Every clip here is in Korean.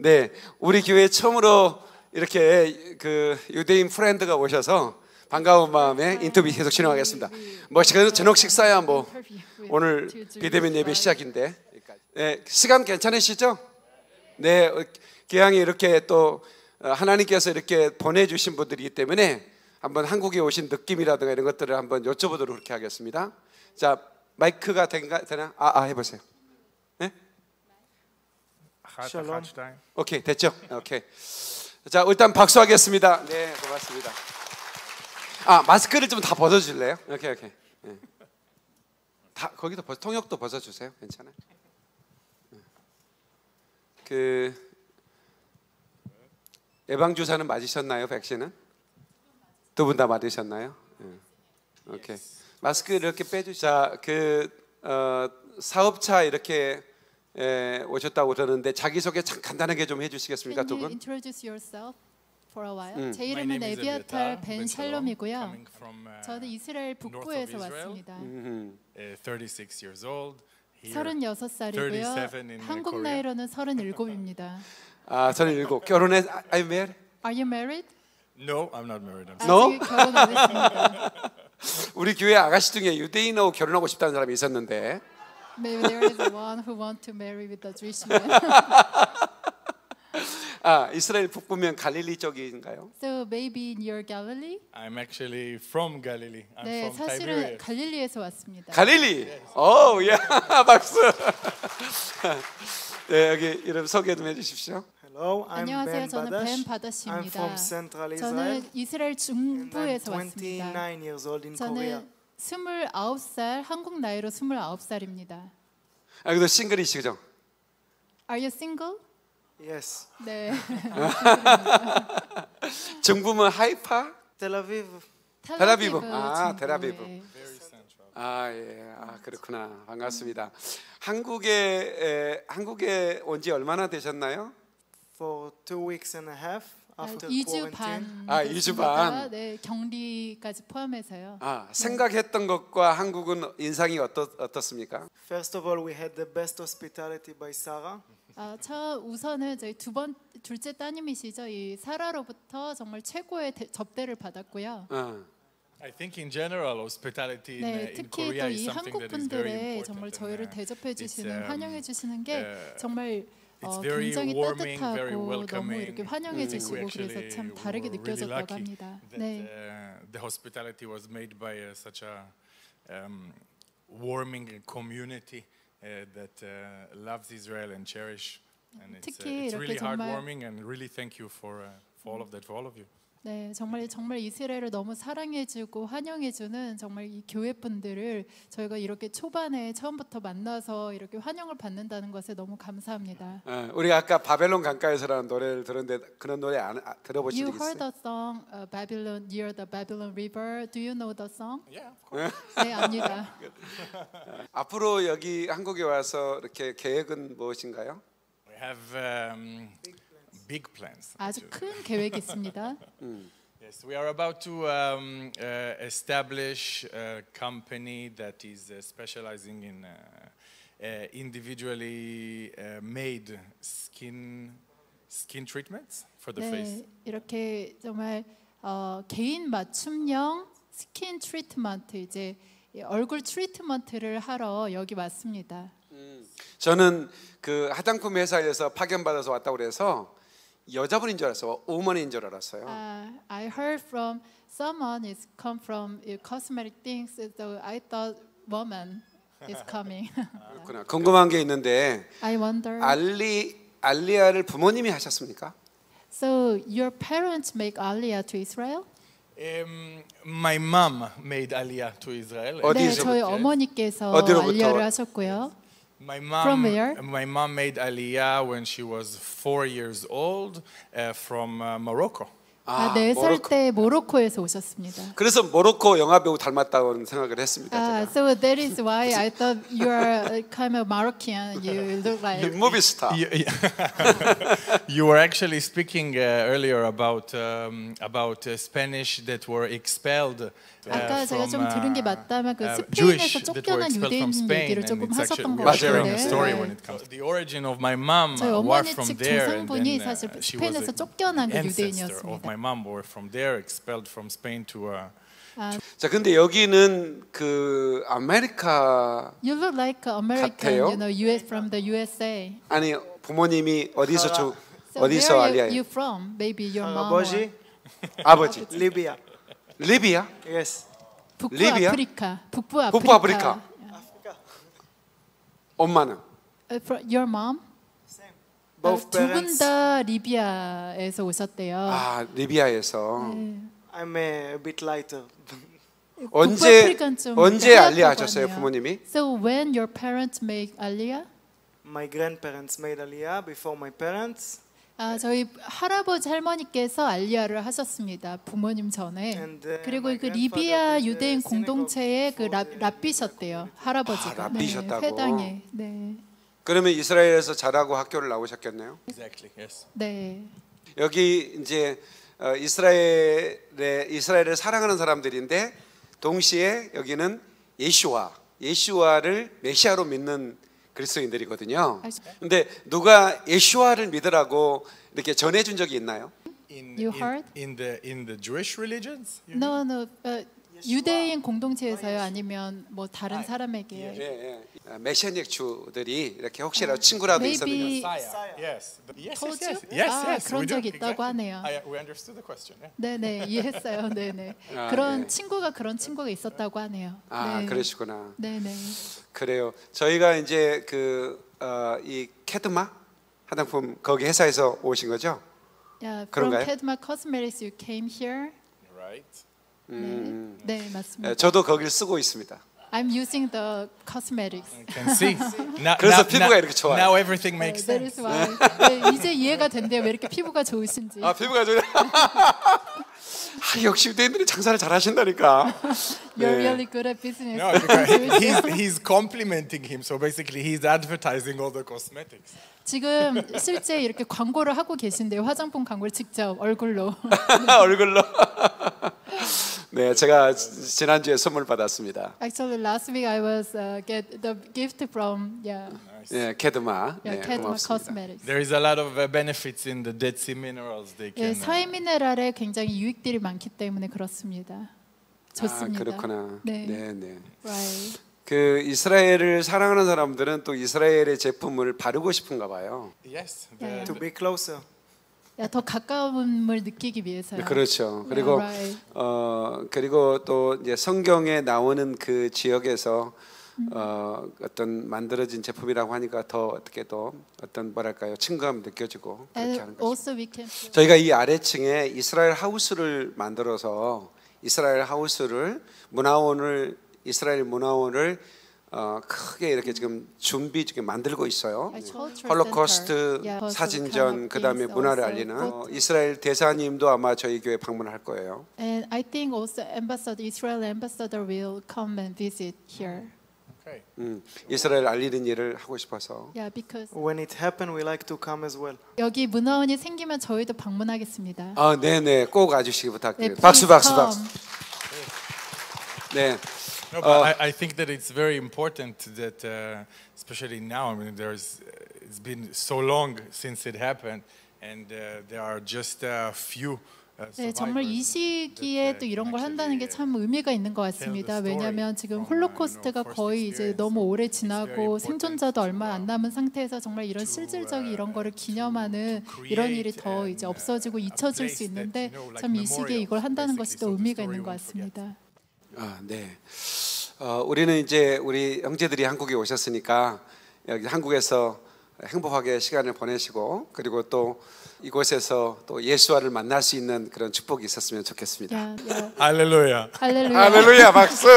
네, 우리 교회 처음으로 이렇게 그 유대인 프렌드가 오셔서 반가운 마음에 인터뷰 계속 진행하겠습니다. 뭐 저녁 식사야 뭐 오늘 비대면 예배 시작인데, 네, 시간 괜찮으시죠? 네, 기왕이 이렇게 또 하나님께서 이렇게 보내주신 분들이기 때문에 한번 한국에 오신 느낌이라든가 이런 것들을 한번 여쭤보도록 그렇게 하겠습니다. 자, 마이크가 되나? 해보세요. 네? 샬롬. 오케이, 됐죠? 오케이. 자, 일단 박수하겠습니다. 네, 고맙습니다. 마스크를 좀 다 벗어줄래요? 오케이. 네. 다 거기도 통역도 벗어주세요. 괜찮아요? 그 예방 주사는 맞으셨나요? 백신은? 두 분 다 맞으셨나요? 네. 오케이. 마스크를 이렇게 빼주자. 사업차 이렇게 오셨다고 들었는데 자기 소개 참 간단하게 좀 해주시겠습니까, 두 분? 제 이름은 엘비아탈 벤 샬롬이고요. 저는 이스라엘 북부에서 왔습니다. 36살이고요. 한국 나이로는 37입니다. 37. 결혼해? Are you married? Are you married? No, I'm not married. No? 결혼 안 했습니다. 우리 교회 아가씨 중에 유대인하고 결혼하고 싶다는 사람이 있었는데. Maybe there is one who want to marry with a Jewish man. 이스라엘 북부면 갈릴리 쪽인가요? So maybe near Galilee? I'm actually from Galilee. 네, 사실은 갈릴리에서 왔습니다. 갈릴리. 오, 예. 박수. 네, 여기 이름 소개 좀 해 주십시오. 안녕하세요. 저는 벤 바다시입니다. 저는 이스라엘 중부에서 왔습니다. 저는 29살, 한국 나이로 29살입니다. 그래도 싱글이시죠? Are you single? Yes. 네. 중부면 하이파? 텔아비브. 텔아비브. 텔아비브. 예. 그렇구나. 반갑습니다. 한국에 온 지 얼마나 되셨나요? For 2.5 weeks after quarantine. 2주 반. 네, 격리까지 포함해서요. 생각했던 것과 한국은 인상이 어떻습니까? First of all, we had the best hospitality by Sarah. 우선은 저희 둘째 따님이시죠, 이 사라로부터 정말 최고의 접대를 받았고요. I think in general hospitality in Korea is something that is very important. 특히 또 이 한국분들의 정말 저희를 대접해 주시는, 환영해 주시는 게 정말 굉장히 따뜻하고 너무 이렇게 환영해 주시고 그래서 참 다르게 느껴졌다고 합니다. 네. The hospitality was made by such a warming community that loves Israel and cherish. And it's really heartwarming and really thank you for all of that, for all of you. 네, 정말 이스라엘을 너무 사랑해주고 환영해주는 정말 이 교회 분들을 저희가 이렇게 초반에 처음부터 만나서 이렇게 환영을 받는다는 것에 너무 감사합니다. 우리 아까 바벨론 강가에서라는 노래를 들었는데 그런 노래 들어보신 적 있어요? You heard the song Babylon near the Babylon River. Do you know the song? Yeah, of course. 네, 압니다. 앞으로 여기 한국에 와서 이렇게 계획은 무엇인가요? We have big plans. 아주 큰 계획이 있습니다. Yes, we are about to establish a company that is specializing in individually made skin treatments for the face. 이렇게 정말 개인 맞춤형 스킨 트리트먼트, 이제 얼굴 트리트먼트를 하러 여기 왔습니다. 저는 그 화장품 회사에서 파견 받아서 왔다고 그래서 여자분인 줄 알았어요. 오먼인 줄 알았어요. I heard from someone is come from cosmetic things, so I thought woman is coming. 그렇구나. 궁금한 게 있는데. I wonder. 알리아를 부모님이 하셨습니까? So your parents make Aliyah to Israel? My mom made Aliyah to Israel. 네, 저희 어머니께서 알리아를 하셨고요. My mom made Aliyah when she was 4 years old from Morocco. 아, 4살 때 모로코에서 오셨습니다. 그래서 모로코 영화 배우 닮았다고 생각을 했습니다. So that is why I thought you are kind of Moroccan. You look like movie star. You were actually speaking earlier about Spanish that were expelled. 아까 제가 좀 들은 게 맞다면 그 스페인에서 쫓겨난 유대인 얘기를 조금 하셨던 것 같은데. The origin of my mom were from there. 조상분이 사실 스페인에서 쫓겨난 그 유대인이었습니다. mom were from there expelled from Spain to 자 근데 여기는 그 아메리카 You look like American, you know, US from the USA. 아니 부모님이 어디서 어디서 알리아? You from? Maybe your mom. 아버지. 리비아. 리비아? Yes. 북부 아프리카. 엄마는? Your mom? 두 분 다 리비아에서 오셨대요. 아, 리비아에서. 네. I'm a bit lighter. 언제 알리아 하셨어요, 부모님이? So when your parents made Aliyah? My grandparents made Aliyah before my parents. 아, 저희 할아버지 할머니께서 알리아를 하셨습니다. 부모님 전에. 그리고 그 리비아 유대인 공동체의 그 랍비셨대요. 할아버지가. 아, 랍비셨다고. 네, 회당에. 네. 그러면 이스라엘에서 자라고 학교를 나오셨겠네요. Exactly. Yes. 네. 여기 이제 이스라엘을 사랑하는 사람들인데 동시에 여기는 예슈아를 메시아로 믿는 그리스도인들이거든요. 근데 누가 예슈아를 믿으라고 이렇게 전해 준 적이 있나요? In the Jewish religions? No. 유대인 공동체에서요, 아니면 뭐 다른 사람에게요? 예. 메시아닉 주들이 이렇게 혹시라도 친구라도 있었는지. Yes. 그런 적이 있다고 하네요. We understood the question. 네, 이해했어요. 네. 그런 친구가 있었다고 하네요. 아, 그러시구나. 네. 그래요. 저희가 이제 그 이 케드마 화장품 거기 회사에서 오신 거죠? 그런가요? From Kedma Cosmetics you came here. Right. 네, 맞습니다. 저도 거기를 쓰고 있습니다. I'm using the cosmetics. Can see. 그래서 피부가 이렇게 좋아요. Now everything makes sense. 네, 이제 이해가 된대요. 왜 이렇게 피부가 좋으신지. 아, 피부가 좋아요. 아, 역시 유대인들이 장사를 잘하신다니까. You're really good at business. No, he's complimenting him. So basically, he's advertising all the cosmetics. 지금 실제 이렇게 광고를 하고 계신데요. 화장품 광고를 직접 얼굴로. 네, 제가 지난주에 선물 받았습니다. Actually, last week I was get the gift from 네, 케드마. 케드마 Cosmetics. There is a lot of benefits in the Dead Sea minerals. 네, 서해 미네랄에 굉장히 유익들이 많기 때문에 그렇습니다. 좋습니다. 아, 그렇구나. 네. Right. 그 이스라엘을 사랑하는 사람들은 또 이스라엘의 제품을 바르고 싶은가 봐요. Yes. To be closer. 더 가까움을 느끼기 위해서요. 그렇죠. 그리고 그리고 또 이제 성경에 나오는 그 지역에서 어떤 만들어진 제품이라고 하니까 더 어떻게 또 어떤 뭐랄까요 친근함 느껴지고 그렇게 하는 거죠. 저희가 이 아래층에 이스라엘 하우스를 만들어서 이스라엘 하우스를 이스라엘 문화원을 크게 이렇게 지금 준비 중에 만들고 있어요. 홀로코스트 사진전 그다음에 문화를 알리는 이스라엘 대사님도 아마 저희 교회 방문할 거예요. And I think also Israel ambassador will come and visit here. Okay. 이스라엘 알리는 일을 하고 싶어서. Yeah, because when it happen we like to come as well. 여기 문화원이 생기면 저희도 방문하겠습니다. 아, 네. 꼭 와주시기 부탁드려요. 박수. 네. No, but I think that it's very important that, especially now, I mean, it's been so long since it happened, and there are just a few. 네, 정말 이 시기에 또 이런 걸 한다는 게 참 의미가 있는 것 같습니다. 왜냐하면 지금 홀로코스트가 거의 이제 너무 오래 지나고 생존자도 얼마 안 남은 상태에서 정말 이런 실질적인 이런 거를 기념하는 이런 일이 더 이제 없어지고 잊혀질 수 있는데 참 이 시기에 이걸 한다는 것이 또 의미가 있는 것 같습니다. 아, 네. 우리는 이제 우리 형제들이 한국에 오셨으니까 여기 한국에서 행복하게 시간을 보내시고 그리고 또 이곳에서 또 예수와를 만날 수 있는 그런 축복이 있었으면 좋겠습니다. 할렐루야. 박수.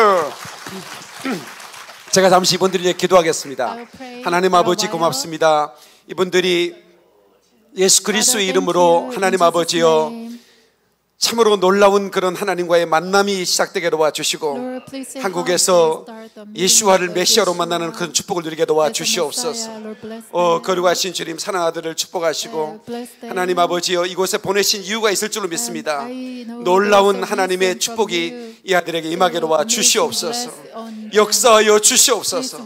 제가 잠시 이분들 위해 기도하겠습니다. 하나님 아버지 고맙습니다. 이분들이 예수 그리스도의 이름으로 하나님 아버지여 참으로 놀라운 그런 하나님과의 만남이 시작되게 도와주시고 한국에서 예수와를 메시아로 만나는 그런 축복을 누리게 도와주시옵소서. 거룩하신 주님, 사랑하는 아들을 축복하시고 하나님 아버지여, 이곳에 보내신 이유가 있을 줄로 믿습니다. 놀라운 하나님의 축복이 이 아들에게 임하게 도와주시옵소서. 역사하여 주시옵소서.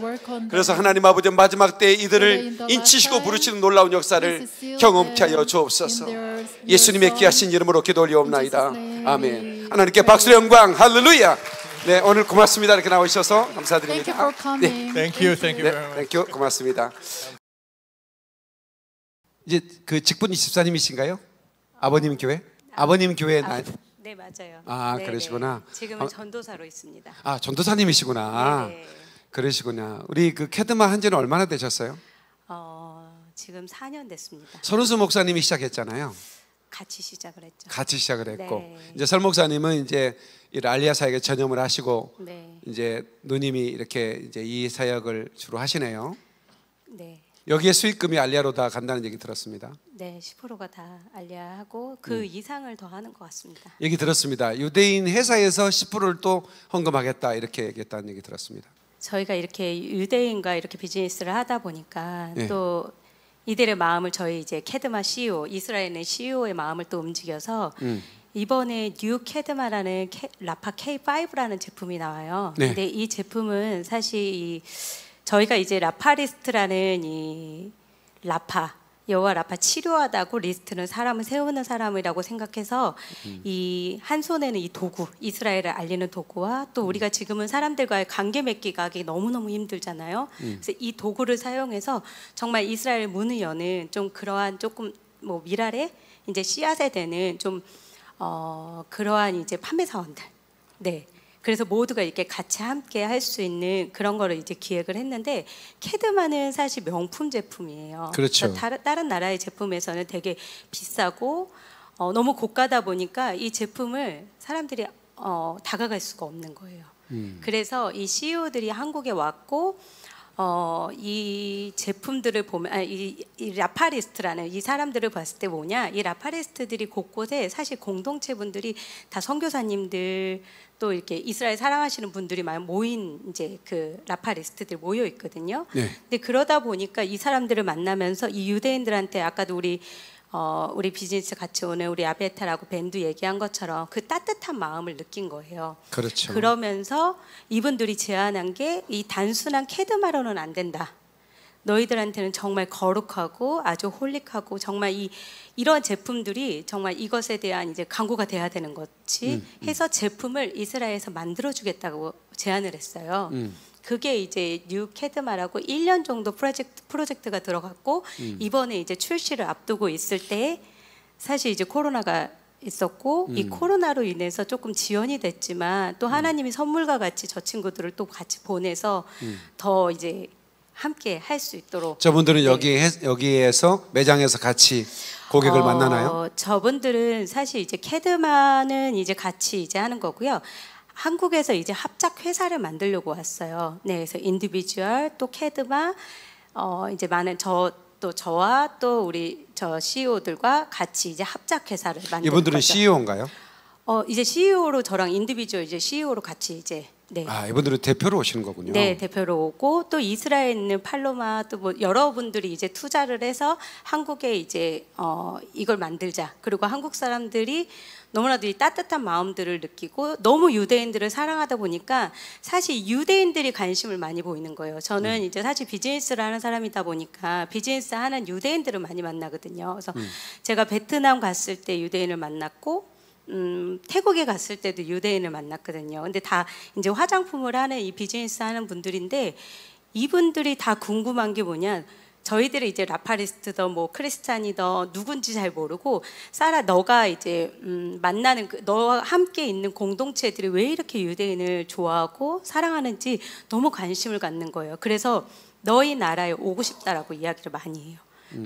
그래서 하나님 아버지 마지막 때에 이들을 인치시고 부르시는 놀라운 역사를 경험케 하여 주옵소서. 예수님의 귀하신 이름으로 기도 올리옵나이다. 아멘. 하나님께 박수의 영광. 할렐루야. 네, 오늘 고맙습니다. 이렇게 나오셔서 감사드립니다. 네. Thank you. 고맙습니다. 이제 그 직분이 집사님이신가요? 아버님 교회? 아버님 교회. 네, 맞아요. 아, 네네. 그러시구나. 지금은 전도사로 있습니다. 아, 전도사님이시구나. 네네. 그러시구나. 우리 그 캐드마 한 지는 얼마나 되셨어요? 지금 4년 됐습니다. 서른수 목사님이 시작했잖아요. 같이 시작을 했죠. 같이 시작을 했고, 네. 이제 설 목사님은 이제 이 알리아 사역에 전념을 하시고, 네. 이제 누님이 이렇게 이제 이 사역을 주로 하시네요. 네. 여기에 수익금이 알리아로 다 간다는 얘기 들었습니다. 네, 10%가 다 알리아하고 그 이상을 더 하는 것 같습니다. 얘기 들었습니다. 유대인 회사에서 10%를 또 헌금하겠다 이렇게 얘기했다는 얘기 들었습니다. 저희가 이렇게 유대인과 이렇게 비즈니스를 하다 보니까, 네. 또 이들의 마음을 저희 이제 케드마 CEO, 이스라엘의 CEO의 마음을 또 움직여서 이번에 뉴 케드마라는 라파 K5라는 제품이 나와요. 네. 근데 이 제품은 사실 저희가 이제 라파리스트라는 이 라파, 여호와 라파 치료하다고 리스트는 사람을 세우는 사람이라고 생각해서 이 한 손에는 이 도구, 이스라엘을 알리는 도구와 또 우리가 지금은 사람들과의 관계 맺기가 너무너무 힘들잖아요. 그래서 이 도구를 사용해서 정말 이스라엘 문을 여는 좀 그러한 조금 뭐 미랄에 이제 씨앗에 되는 좀 그러한 이제 판매 사원들. 네. 그래서 모두가 이렇게 같이 함께 할 수 있는 그런 거를 이제 기획을 했는데, 캐드마는 사실 명품 제품이에요. 그렇죠. 다른 나라의 제품에서는 되게 비싸고 너무 고가다 보니까 이 제품을 사람들이 다가갈 수가 없는 거예요. 그래서 이 CEO들이 한국에 왔고 이 제품들을 보면 이 라파리스트라는 이 사람들을 봤을 때 뭐냐, 이 라파리스트들이 곳곳에 사실 공동체분들이 다 선교사님들 또 이렇게 이스라엘 사랑하시는 분들이 많이 모인 이제 그 라파리스트들 모여 있거든요. 네. 근데 그러다 보니까 이 사람들을 만나면서 이 유대인들한테 아까도 우리 비즈니스 같이 오는 우리 아베타라고 밴드 얘기한 것처럼 그 따뜻한 마음을 느낀 거예요. 그렇죠. 그러면서 이분들이 제안한 게 이 단순한 캐드마로는 안 된다. 너희들한테는 정말 거룩하고 아주 홀릭하고 정말 이런 제품들이 정말 이것에 대한 이제 광고가 돼야 되는 것이 해서 제품을 이스라엘에서 만들어주겠다고 제안을 했어요. 그게 이제 뉴 캐드마라고 1년 정도 프로젝트가 들어갔고 이번에 이제 출시를 앞두고 있을 때 사실 이제 코로나가 있었고 이 코로나로 인해서 조금 지연이 됐지만 또 하나님이 선물과 같이 저 친구들을 또 같이 보내서 더 이제 함께 할 수 있도록. 저분들은 네. 여기에서 매장에서 같이 고객을 만나나요? 저분들은 사실 이제 캐드마는 이제 같이 이제 하는 거고요. 한국에서 이제 합작 회사를 만들려고 왔어요. 네, 그래서 인디비주얼 또 캐드마 이제 많은 저와 또 우리 저 CEO들과 같이 이제 합작 회사를 만들. 이분들은 거죠. CEO인가요? 이제 CEO로 저랑 인디비주얼 이제 CEO로 같이 이제. 네. 아, 이분들은 대표로 오시는 거군요. 네, 대표로 오고 또 이스라엘에 있는 팔로마 또 뭐 여러분들이 이제 투자를 해서 한국에 이제 이걸 만들자. 그리고 한국 사람들이 너무나도 이 따뜻한 마음들을 느끼고 너무 유대인들을 사랑하다 보니까 사실 유대인들이 관심을 많이 보이는 거예요. 저는 이제 사실 비즈니스를 하는 사람이다 보니까 비즈니스 하는 유대인들을 많이 만나거든요. 그래서 제가 베트남 갔을 때 유대인을 만났고 태국에 갔을 때도 유대인을 만났거든요. 근데 다 이제 화장품을 하는 이 비즈니스 하는 분들인데 이분들이 다 궁금한 게 뭐냐, 저희들이 이제 라파리스트든 뭐 크리스찬이든 누군지 잘 모르고, 사라 너가 이제 만나는 너와 함께 있는 공동체들이 왜 이렇게 유대인을 좋아하고 사랑하는지 너무 관심을 갖는 거예요. 그래서 너희 나라에 오고 싶다라고 이야기를 많이 해요.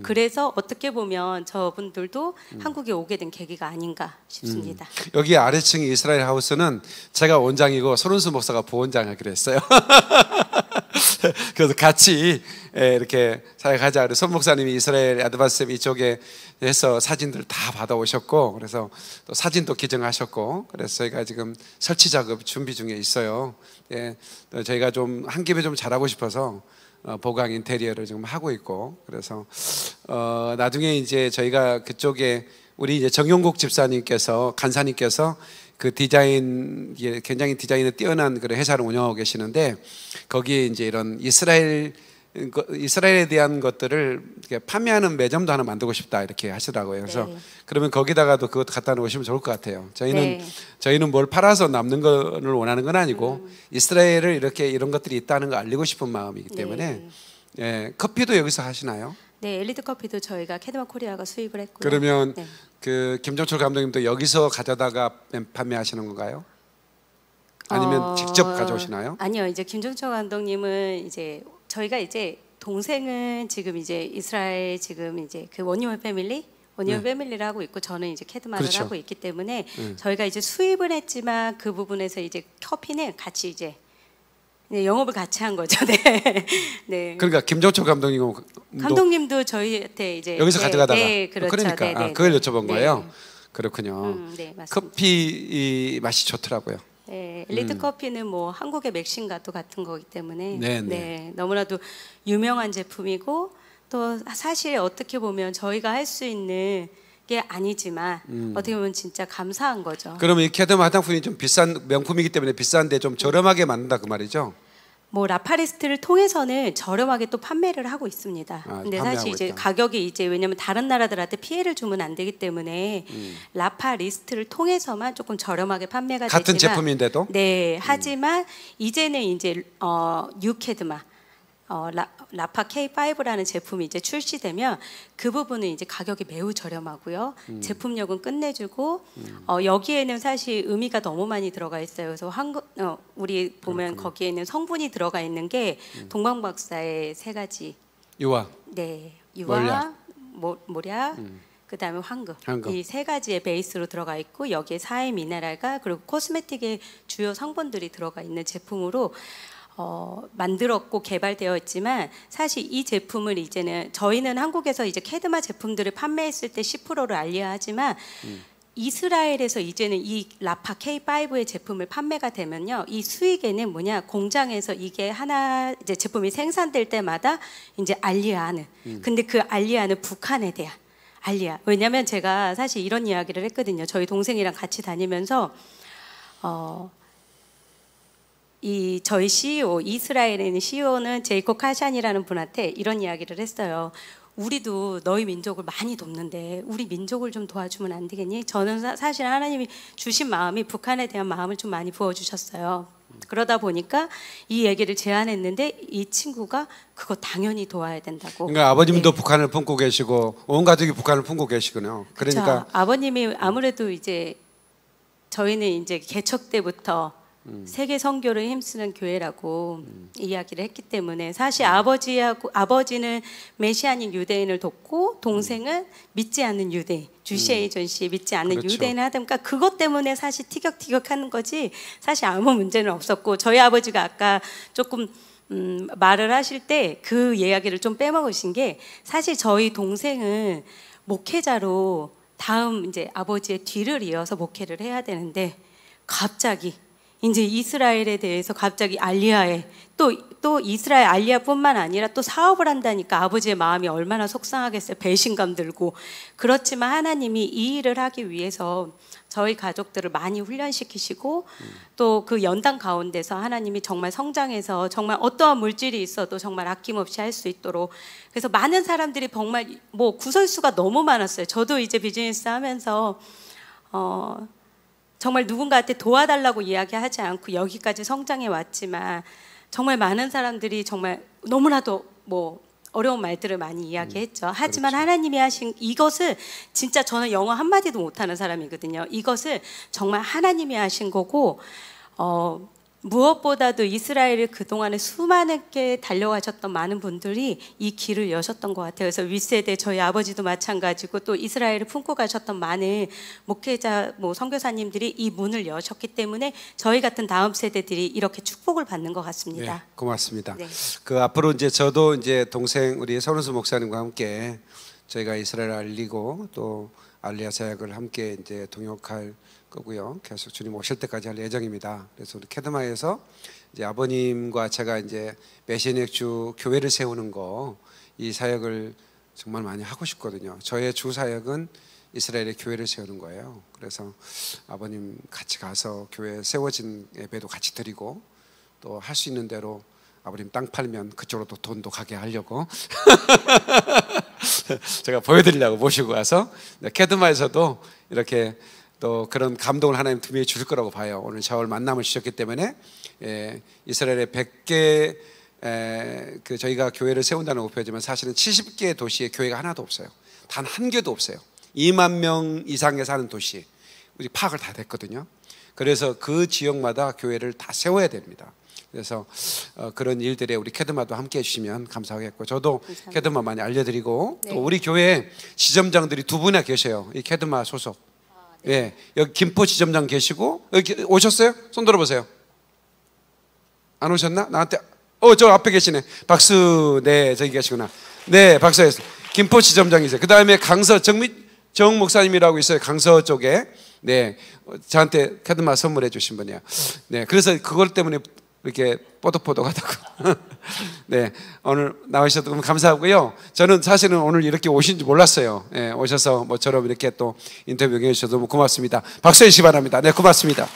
그래서 어떻게 보면 저분들도 한국에 오게 된 계기가 아닌가 싶습니다. 여기 아래층 이스라엘 하우스는 제가 원장이고 서른수 목사가 부원장을 그랬어요. 그랬어요. 그래서 같이 이렇게 사역하자. 그래서 손 목사님이 이스라엘 아드바스쌤 이쪽에 해서 사진들 다 받아오셨고, 그래서 또 사진도 기증하셨고, 그래서 저희가 지금 설치 작업 준비 중에 있어요. 예, 저희가 좀 한 김에 좀 잘하고 싶어서 보강 인테리어를 지금 하고 있고, 그래서 나중에 이제 저희가 그쪽에 우리 이제 정용국 집사님께서 간사님께서 그 디자인, 굉장히 디자인에 뛰어난 그런 회사를 운영하고 계시는데, 거기에 이제 이런 이스라엘에 대한 것들을 판매하는 매점도 하나 만들고 싶다 이렇게 하시더라고요. 그래서 네. 그러면 거기다가도 그것도 갖다 놓으시면 좋을 것 같아요. 저희는 뭘 팔아서 남는 거를 원하는 건 아니고 이스라엘을 이렇게 이런 것들이 있다는 걸 알리고 싶은 마음이기 때문에. 네. 예, 커피도 여기서 하시나요? 네, 엘리트 커피도 저희가 케드마 코리아가 수입을 했고요. 그러면 네. 그 김종철 감독님도 여기서 가져다가 판매하시는 건가요? 아니면 직접 가져오시나요? 아니요, 이제 김종철 감독님은 이제 저희가 이제 동생은 지금 이제 이스라엘 지금 이제 그 원유월 패밀리 원유월 네. 패밀리를 하고 있고, 저는 이제 캐드마를 그렇죠. 하고 있기 때문에 저희가 이제 수입을 했지만 그 부분에서 이제 커피는 같이 이제 영업을 같이 한 거죠. 네. 네. 그러니까 김종철 감독님도 저희한테 이제 여기서 가져가다가 네, 그렇죠. 그러니까 네, 네, 네. 그걸 여쭤본 네. 거예요. 그렇군요. 네, 커피 맛이 좋더라고요. 네, 엘리트 커피는 뭐 한국의 맥심과도 같은 거기 때문에 네, 네, 너무나도 유명한 제품이고, 또 사실 어떻게 보면 저희가 할 수 있는 게 아니지만 어떻게 보면 진짜 감사한 거죠. 그러면 이 캐드마 화장품이 좀 비싼 명품이기 때문에 비싼데 좀 저렴하게 만든다 그 말이죠? 뭐 라파리스트를 통해서는 저렴하게 또 판매를 하고 있습니다. 근데 사실 이제 있다. 가격이 이제 왜냐면 다른 나라들한테 피해를 주면 안 되기 때문에 라파리스트를 통해서만 조금 저렴하게 판매가 같은 되지만 같은 제품인데도? 네. 하지만 이제는 이제 뉴캐드마 라파 K5라는 제품이 이제 출시되면 그 부분은 이제 가격이 매우 저렴하고요. 제품력은 끝내주고 여기에는 사실 의미가 너무 많이 들어가 있어요. 그래서 우리 보면 그렇구나. 거기에는 성분이 들어가 있는 게 동방 박사의 세 가지 유화, 모략, 그다음에 황금. 이 세 가지의 베이스로 들어가 있고, 여기에 사해 미네랄과 그리고 코스메틱의 주요 성분들이 들어가 있는 제품으로 만들었고 개발되어 있지만, 사실 이 제품을 이제는 저희는 한국에서 이제 캐드마 제품들을 판매했을 때 10%를 알려야 하지만 이스라엘에서 이제는 이 라파 K5의 제품을 판매가 되면요, 이 수익에는 뭐냐, 공장에서 이게 하나 이제 제품이 생산될 때마다 이제 알리아는 근데 그 알리아는 북한에 대한 알리아. 왜냐하면 제가 사실 이런 이야기를 했거든요. 저희 동생이랑 같이 다니면서 이 저희 CEO, 이스라엘에 있는 CEO는 제이콥 카샨이라는 분한테 이런 이야기를 했어요. 우리도 너희 민족을 많이 돕는데 우리 민족을 좀 도와주면 안 되겠니? 저는 사실 하나님이 주신 마음이 북한에 대한 마음을 좀 많이 부어주셨어요. 그러다 보니까 이 얘기를 제안했는데 이 친구가 그거 당연히 도와야 된다고. 그러니까 아버님도 네. 북한을 품고 계시고 온 가족이 북한을 품고 계시군요. 그러니까 아버님이 아무래도 이제 저희는 이제 개척 때부터 세계 선교를 힘쓰는 교회라고 이야기를 했기 때문에 사실 아버지는 메시아인 유대인을 돕고 동생은 믿지 않는 유대인, 주시에이전시 믿지 않는 그렇죠. 유대인을 하다 보니까 그것 때문에 사실 티격태격하는 거지 사실 아무 문제는 없었고, 저희 아버지가 아까 조금 말을 하실 때 그 이야기를 좀 빼먹으신 게, 사실 저희 동생은 목회자로 다음 이제 아버지의 뒤를 이어서 목회를 해야 되는데 갑자기 이제 이스라엘에 대해서 갑자기 알리아에 또 이스라엘 알리아뿐만 아니라 또 사업을 한다니까 아버지의 마음이 얼마나 속상하겠어요. 배신감 들고. 그렇지만 하나님이 이 일을 하기 위해서 저희 가족들을 많이 훈련시키시고 또 그 연단 가운데서 하나님이 정말 성장해서 정말 어떠한 물질이 있어도 정말 아낌없이 할 수 있도록. 그래서 많은 사람들이 정말 뭐 구설수가 너무 많았어요. 저도 이제 비즈니스 하면서 정말 누군가한테 도와달라고 이야기하지 않고 여기까지 성장해 왔지만 정말 많은 사람들이 정말 너무나도 뭐 어려운 말들을 많이 이야기했죠. 하지만 그렇죠. 하나님이 하신 이것을 진짜 저는 영어 한마디도 못하는 사람이거든요. 이것을 정말 하나님이 하신 거고 무엇보다도 이스라엘을 그동안에 수많은 게 달려가셨던 많은 분들이 이 길을 여셨던 것 같아요. 그래서 윗세대 저희 아버지도 마찬가지고 또 이스라엘을 품고 가셨던 많은 목회자, 선교사님들이 이 문을 여셨기 때문에 저희 같은 다음 세대들이 이렇게 축복을 받는 것 같습니다. 네, 고맙습니다. 네. 그 앞으로 이제 저도 이제 동생 우리 서른수 목사님과 함께 저희가 이스라엘을 알리고 또 알리아 사역을 함께 이제 동역할 거고요. 계속 주님 오실 때까지 할 예정입니다. 그래서 우리 캐드마에서 이제 아버님과 제가 이제 메시아닉 주 교회를 세우는 거, 이 사역을 정말 많이 하고 싶거든요. 저의 주 사역은 이스라엘의 교회를 세우는 거예요. 그래서 아버님 같이 가서 교회 세워진 예배도 같이 드리고 또 할 수 있는 대로 아버님 땅 팔면 그쪽으로 또 돈도 가게 하려고 제가 보여드리려고 모시고 와서 캐드마에서도 이렇게 또 그런 감동을 하나님 분명히 줄 거라고 봐요. 오늘 4월 만남을 주셨기 때문에 이스라엘에 100개 저희가 교회를 세운다는 목표지만 사실은 70개 도시에 교회가 하나도 없어요. 단 한 개도 없어요. 2만 명 이상에 사는 도시 우리 파악을 다 됐거든요. 그래서 그 지역마다 교회를 다 세워야 됩니다. 그래서 그런 일들에 우리 캐드마도 함께 해주시면 감사하겠고, 저도 감사합니다. 캐드마 많이 알려드리고 네. 또 우리 교회 지점장들이 두 분이나 계세요. 이 캐드마 소속 예, 네. 네, 여기 김포 지점장 계시고 여기 오셨어요? 손 들어보세요. 안 오셨나? 나한테 저 앞에 계시네. 박수. 네, 저기 계시구나. 네, 박수했어요. 김포 지점장이세요. 그 다음에 강서 정 목사님이라고 있어요. 강서 쪽에 네, 저한테 캐드마 선물해 주신 분이야. 네, 그래서 그걸 때문에 이렇게 뽀득뽀득하다고. 네, 오늘 나오셔서 너무 감사하고요. 저는 사실은 오늘 이렇게 오신 줄 몰랐어요. 네, 오셔서 저처럼 이렇게 또 인터뷰 해주셔서 너무 고맙습니다. 박수해 주시기 바랍니다. 네, 고맙습니다.